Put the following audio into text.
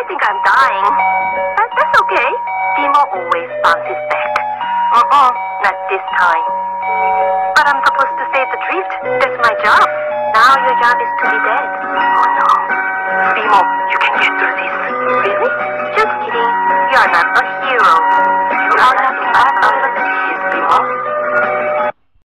I think I'm dying. But that's okay. Timo always bounces back. Not this time. But I'm supposed to save the drift. That's my job. Now your job is to be dead. Oh no. Timo, you can get through this. Really? Just kidding. You're not a hero.